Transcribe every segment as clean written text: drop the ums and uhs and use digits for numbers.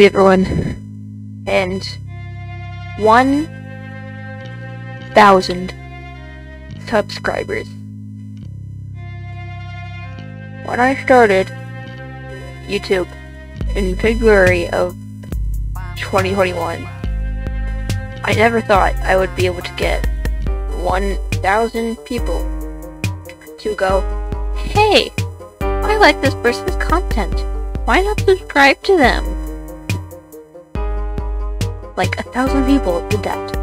Everyone, and 1,000 subscribers. When I started YouTube in February of 2021, I never thought I would be able to get 1,000 people to go, "Hey, I like this person's content. Why not subscribe to them?" Like 1,000 people did that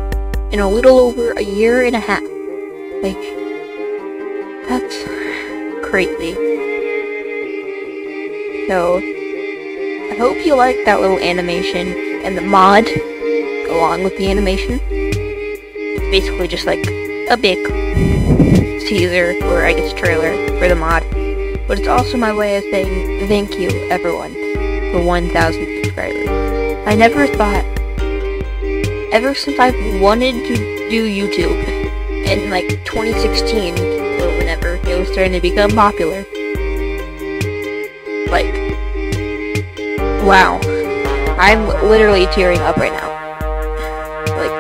in a little over a year and a half. Like, that's crazy. So, I hope you like that little animation and the mod along with the animation. It's basically just like a big teaser, or I guess trailer, for the mod. But it's also my way of saying thank you, everyone, for 1,000 subscribers. I never thought, ever since I've wanted to do YouTube in like 2016 or whenever it was starting to become popular, like, wow, I'm literally tearing up right now. Like,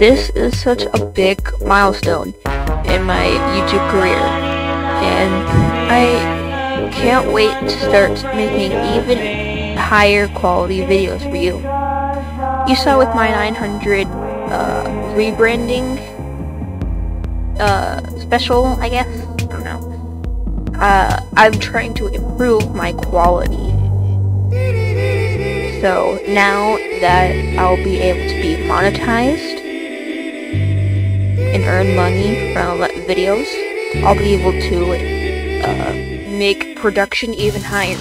this is such a big milestone in my YouTube career, and I can't wait to start making even higher quality videos for you. You saw with my 900 rebranding special, I guess, I don't know. I'm trying to improve my quality, so now that I'll be able to be monetized and earn money from videos, I'll be able to make production even higher,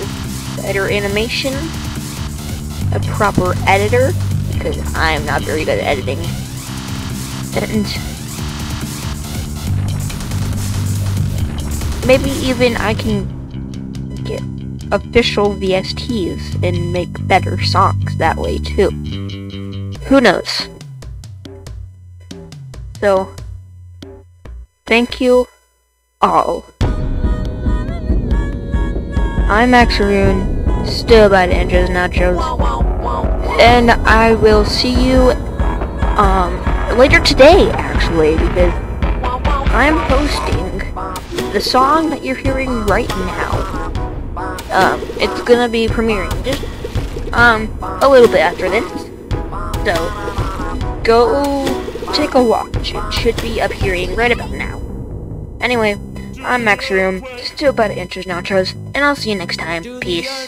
better animation, a proper editor, because I'm not very good at editing, and maybe even I can get official VSTs and make better songs that way too. Who knows? So, thank you all. I'm Maxiroon, still by the intros and outros, and I will see you later today, actually, because I'm posting the song that you're hearing right now. It's gonna be premiering just a little bit after this, so go take a walk. It should be appearing right about now. Anyway, I'm Maxiroon, still by the intros and outros, and I'll see you next time. Peace.